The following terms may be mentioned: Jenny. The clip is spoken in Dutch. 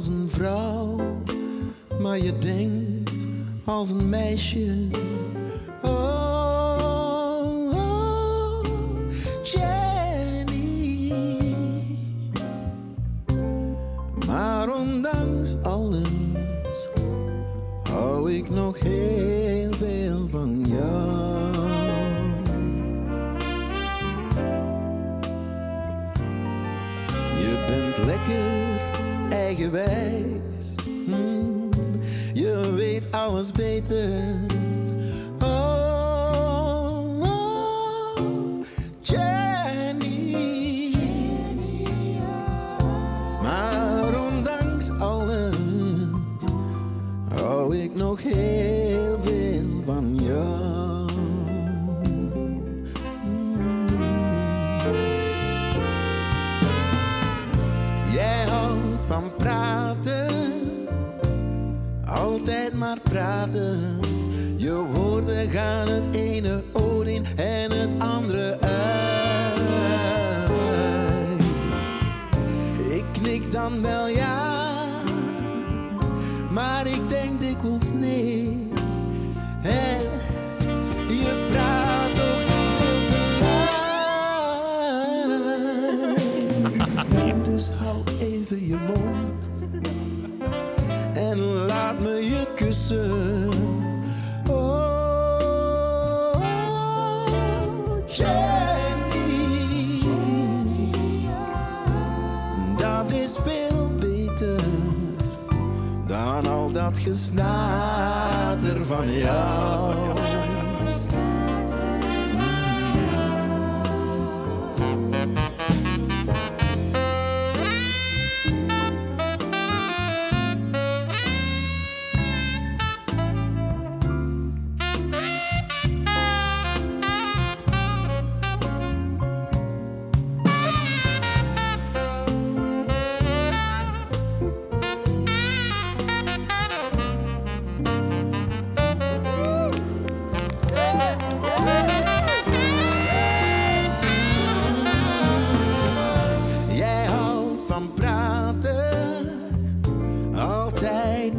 als een vrouw, maar je denkt als een meisje. Oh, oh Jenny. Maar ondanks alles hou ik nog heel veel van jou. Je bent lekker eigenwijs, je weet alles beter. Oh, oh Jenny. Maar ondanks alles hou ik nog heel veel van jou. Van praten, altijd maar praten. Je woorden gaan het ene oor in en het andere uit. Ik knik dan wel ja, maar ik denk dikwijls nee. En je praat ook veel te laat. Dus hou even je mond en laat me je kussen. Oh, Jenny, dat is veel beter dan al dat gesnater van jou. Altijd